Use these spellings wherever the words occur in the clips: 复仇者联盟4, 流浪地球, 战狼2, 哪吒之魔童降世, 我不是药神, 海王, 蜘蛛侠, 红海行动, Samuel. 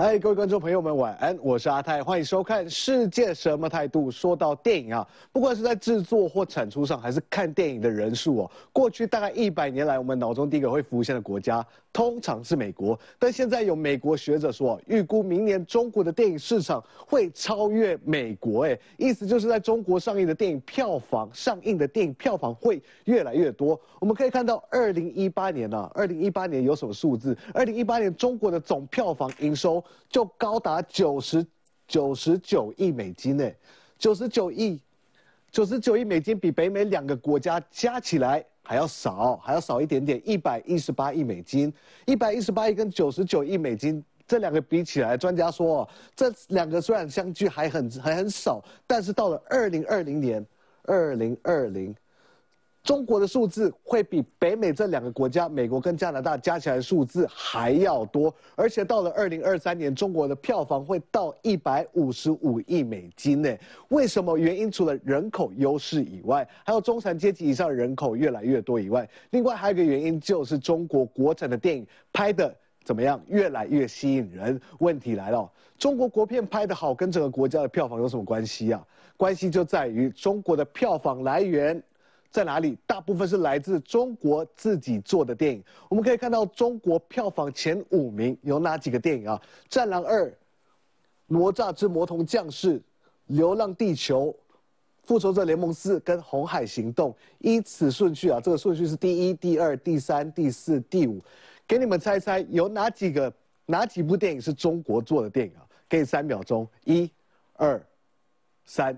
嗨，各位观众朋友们，晚安！我是阿泰，欢迎收看《世界什么态度》。说到电影啊，不管是在制作或产出上，还是看电影的人数哦，过去大概100年来，我们脑中第一个会浮现的国家，通常是美国。但现在有美国学者说，预估明年中国的电影市场会超越美国。意思就是在中国上映的电影票房会越来越多。我们可以看到2018年啊，2018年有什么数字？2018年中国的总票房营收就高达99亿美金呢，99亿美金比北美2个国家加起来还要少一点点，118亿美金，118亿跟99亿美金。 这两个比起来，专家说哦，这两个虽然相距还很少，但是到了2020年，中国的数字会比北美这2个国家，美国跟加拿大加起来的数字还要多，而且到了2023年，中国的票房会到155亿美金呢。为什么？原因除了人口优势以外，还有中产阶级以上的人口越来越多以外，另外还有一个原因就是中国国产的电影拍的。 怎么样？越来越吸引人。问题来了，中国国片拍得好，跟整个国家的票房有什么关系啊？关系就在于中国的票房来源在哪里？大部分是来自中国自己做的电影。我们可以看到，中国票房前5名有哪几个电影啊？《战狼2》、《哪吒之魔童降世》、《流浪地球》、《复仇者联盟4》跟《红海行动》，依此顺序啊，这个顺序是第1、第2、第3、第4、第5。 给你们猜猜，有哪几部电影是中国做的电影啊？给你3秒钟，1、2、3，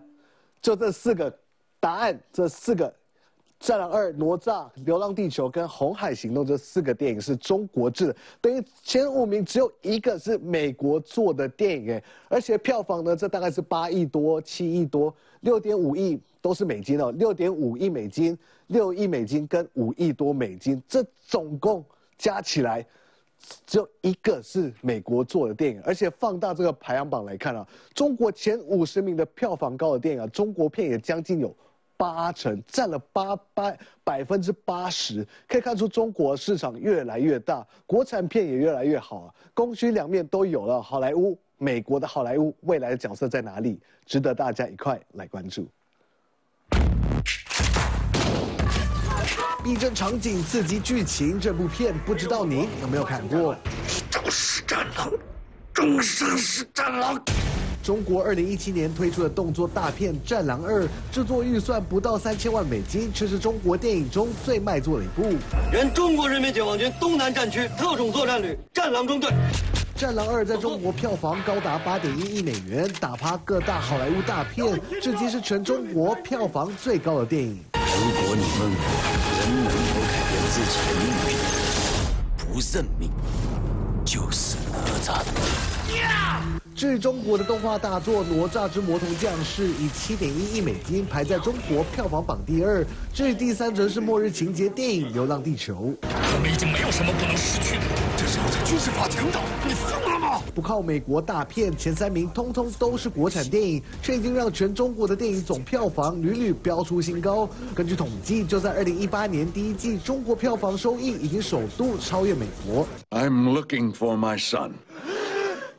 就这4个答案，这4个《战狼2》、《哪吒》、《流浪地球》跟《红海行动》这4个电影是中国制的，等于前5名只有1个是美国做的电影哎，而且票房呢，这大概是8亿多、7亿多、6.5亿。 都是美金哦，6.5亿美金、6亿美金跟5亿多美金，这总共加起来只有1个是美国做的电影，而且放大这个排行榜来看啊，中国前50名的票房高的电影啊，中国片也将近有8成，占了80%，可以看出中国市场越来越大，国产片也越来越好啊，供需两面都有了。好莱坞，美国的好莱坞未来的角色在哪里？值得大家一块来关注。 逼真场景刺激剧情，这部片不知道您有没有看过？都是战狼，终生是战狼。中国2017年推出的动作大片《战狼2》，制作预算不到3000万美金，却是中国电影中最卖座的一部。原中国人民解放军东南战区特种作战旅战狼中队。 《战狼2》在中国票房高达8.1亿美元，打趴各大好莱坞大片，至今是全中国票房最高的电影。如果你问我，人能否改变自己的命运？不认命，就是哪吒。至于中国的动画大作《哪吒之魔童降世》，以7.1亿美金排在中国票房榜第2。至于第3则是末日情节电影《流浪地球》。我们已经没有什么不能失去的。 军事法庭的，你疯了吗？不靠美国大片，前3名通通都是国产电影，却已经让全中国的电影总票房屡屡飙出新高。根据统计，就在2018年第1季，中国票房收益已经首度超越美国。I'm looking for my son。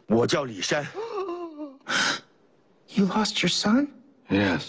我叫李山。You lost your son? Yes。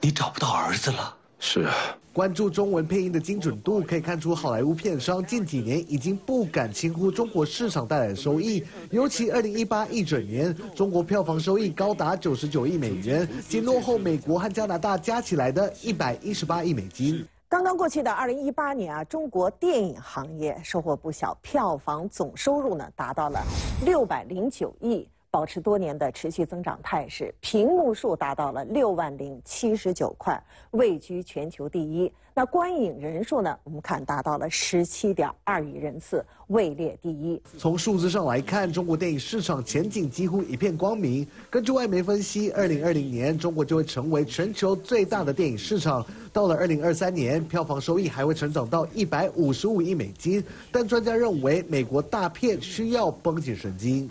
你找不到儿子了？是啊。 关注中文配音的精准度，可以看出好莱坞片商近几年已经不敢轻忽中国市场带来的收益。尤其2018一整年，中国票房收益高达99亿美元，仅落后美国和加拿大加起来的118亿美金。刚刚过去的2018年啊，中国电影行业收获不小，票房总收入呢达到了609亿。 保持多年的持续增长态势，屏幕数达到了60079块，位居全球第1。那观影人数呢？我们看达到了17.2亿人次，位列第1。从数字上来看，中国电影市场前景几乎一片光明。根据外媒分析，2020年中国就会成为全球最大的电影市场。到了2023年，票房收益还会成长到155亿美金。但专家认为，美国大片需要绷紧神经。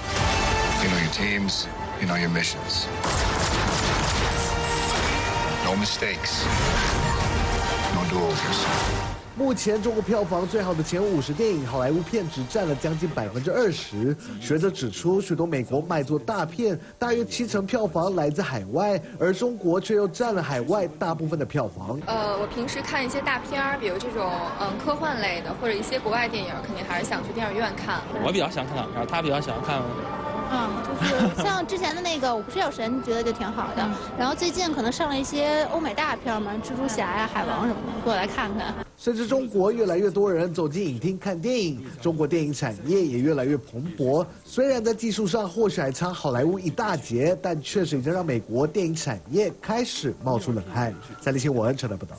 You know your teams, you know your missions. No mistakes. 目前中国票房最好的前50电影，好莱坞片只占了将近20%。学者指出，许多美国卖座大片，大约70%票房来自海外，而中国却又占了海外大部分的票房。我平时看一些大片儿，比如这种科幻类的，或者一些国外电影，肯定还是想去电影院看。我比较喜欢看港片，他比较喜欢看。 就是像之前的那个《我不是药神》，觉得就挺好的。然后最近可能上了一些欧美大片嘛，《蜘蛛侠》呀、《海王》什么的，过来看看。随着中国越来越多人走进影厅看电影，中国电影产业也越来越蓬勃。虽然在技术上或许还差好莱坞一大截，但确实已经让美国电影产业开始冒出冷汗。三立新闻陈德报道。